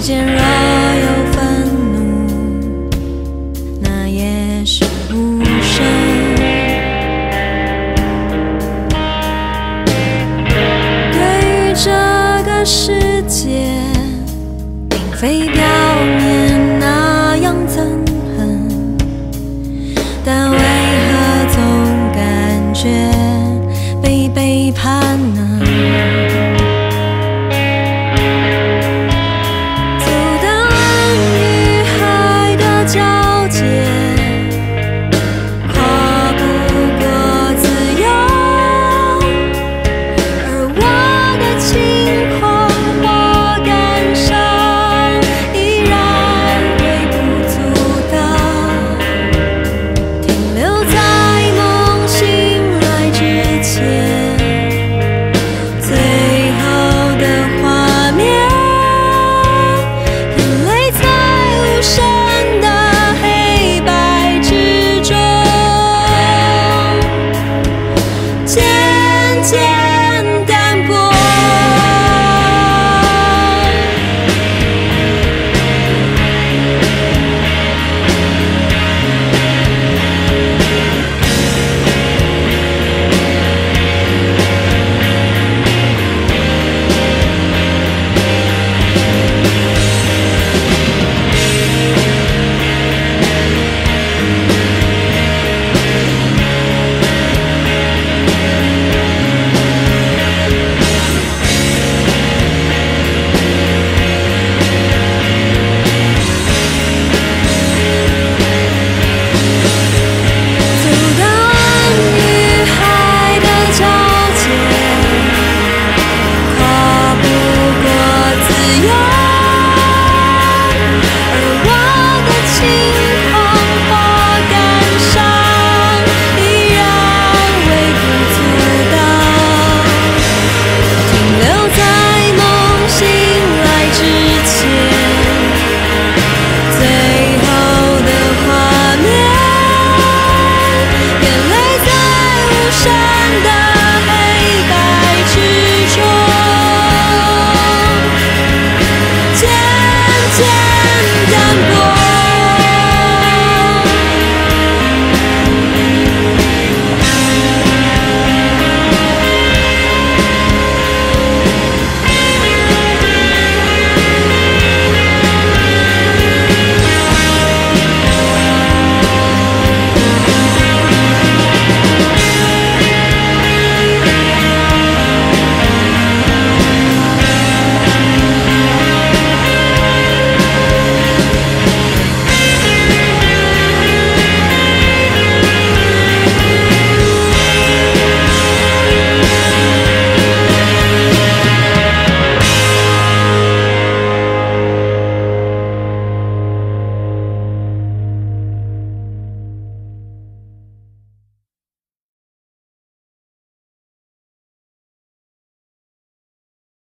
世间若有愤怒，那也是无声。对于这个世界，并非表面那样憎恨，但为何总感觉被背叛呢？ 家。